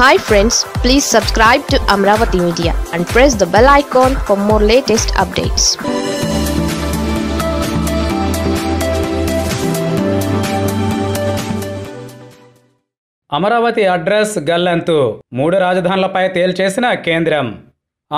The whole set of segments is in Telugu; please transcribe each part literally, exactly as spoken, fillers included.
Hi friends, please subscribe to Amaravati Media and press the bell icon for more latest updates. Amaravati address gallantu మూడు రాజధానులపై తేల్చేసిన కేంద్రం.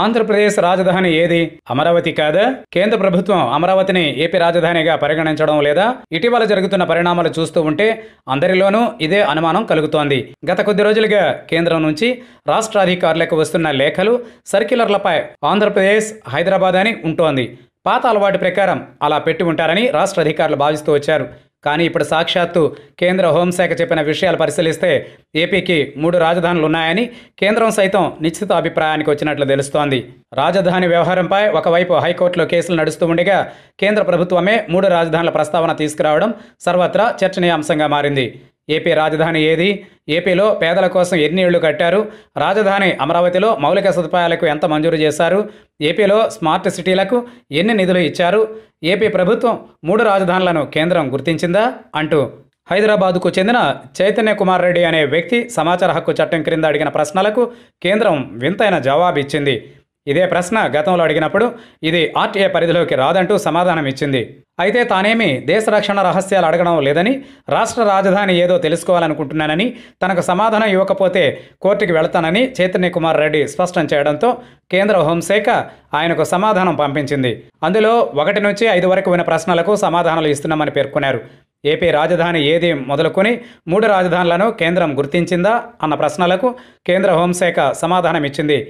ఆంధ్రప్రదేశ్ రాజధాని ఏది? అమరావతి కాదా? కేంద్ర ప్రభుత్వం అమరావతిని ఏపీ రాజధానిగా పరిగణించడం లేదా? ఇటీవల జరుగుతున్న పరిణామాలు చూస్తూ ఉంటే అందరిలోనూ ఇదే అనుమానం కలుగుతోంది. గత కొద్ది రోజులుగా కేంద్రం నుంచి రాష్ట్ర అధికారులకు వస్తున్న లేఖలు, సర్క్యులర్లపై ఆంధ్రప్రదేశ్ హైదరాబాద్ అని ఉంటోంది. పాత అలవాటు ప్రకారం అలా పెట్టి ఉంటారని రాష్ట్ర అధికారులు భావిస్తూ వచ్చారు. కానీ ఇప్పుడు సాక్షాత్తు కేంద్ర హోంశాఖ చెప్పిన విషయాలు పరిశీలిస్తే ఏపీకి మూడు రాజధానులు ఉన్నాయని కేంద్రం సైతం నిశ్చిత అభిప్రాయానికి వచ్చినట్లు తెలుస్తోంది. రాజధాని వ్యవహారంపై ఒకవైపు హైకోర్టులో కేసులు నడుస్తూ ఉండగా కేంద్ర ప్రభుత్వమే మూడు రాజధానుల ప్రస్తావన తీసుకురావడం సర్వత్రా చర్చనీయాంశంగా మారింది. ఏపీ రాజధాని ఏది? ఏపీలో పేదల కోసం ఎన్ని ఇళ్లు కట్టారు? రాజధాని అమరావతిలో మౌలిక సదుపాయాలకు ఎంత మంజూరు చేశారు? ఏపీలో స్మార్ట్ సిటీలకు ఎన్ని నిధులు ఇచ్చారు? ఏపీ ప్రభుత్వం మూడు రాజధానులను కేంద్రం గుర్తించిందా అంటూ హైదరాబాద్కు చెందిన చైతన్య కుమార్ రెడ్డి అనే వ్యక్తి సమాచార హక్కు చట్టం క్రింద అడిగిన ప్రశ్నలకు కేంద్రం వింతైన జవాబిచ్చింది. ఇదే ప్రశ్న గతంలో అడిగినప్పుడు ఇది ఆర్టీఏ పరిధిలోకి రాదంటూ సమాధానం ఇచ్చింది. అయితే తానేమీ దేశ రక్షణ రహస్యాలు అడగడం లేదని, రాష్ట్ర రాజధాని ఏదో తెలుసుకోవాలనుకుంటున్నానని, తనకు సమాధానం ఇవ్వకపోతే కోర్టుకి వెళతానని చైతన్య కుమార్ రెడ్డి స్పష్టం చేయడంతో కేంద్ర హోంశాఖ ఆయనకు సమాధానం పంపించింది. అందులో ఒకటి నుంచి ఐదు వరకు ఉన్న ప్రశ్నలకు సమాధానాలు ఇస్తున్నామని పేర్కొన్నారు. ఏపీ రాజధాని ఏది మొదలుకొని మూడు రాజధానులను కేంద్రం గుర్తించిందా అన్న ప్రశ్నలకు కేంద్ర హోంశాఖ సమాధానం ఇచ్చింది.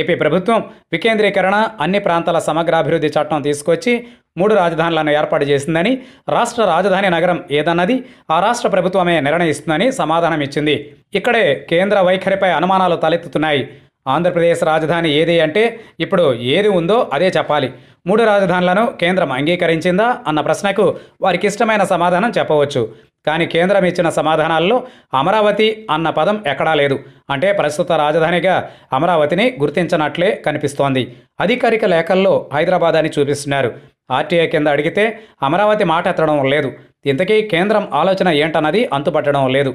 ఏపీ ప్రభుత్వం వికేంద్రీకరణ, అన్ని ప్రాంతాల సమగ్రాభివృద్ధి చట్టం తీసుకొచ్చి మూడు రాజధానులను ఏర్పాటు చేసిందని, రాష్ట్ర రాజధాని నగరం ఏదన్నది ఆ రాష్ట్ర ప్రభుత్వమే నిర్ణయిస్తుందని సమాధానం ఇచ్చింది. ఇక్కడే కేంద్ర వైఖరిపై అనుమానాలు తలెత్తుతున్నాయి. ఆంధ్రప్రదేశ్ రాజధాని ఏది అంటే ఇప్పుడు ఏది ఉందో అదే చెప్పాలి. మూడు రాజధానులను కేంద్రం అంగీకరించిందా అన్న ప్రశ్నకు వారికి ఇష్టమైన సమాధానం చెప్పవచ్చు. కానీ కేంద్రం ఇచ్చిన సమాధానాల్లో అమరావతి అన్న పదం ఎక్కడా లేదు. అంటే ప్రస్తుత రాజధానిగా అమరావతిని గుర్తించనట్లే కనిపిస్తోంది. అధికారిక లేఖల్లో హైదరాబాద్ అని చూపిస్తున్నారు. ఆర్టీఏ కింద అడిగితే అమరావతి మాట ఎత్తడం లేదు. ఇంతకీ కేంద్రం ఆలోచన ఏంటన్నది అంతుపట్టడం లేదు.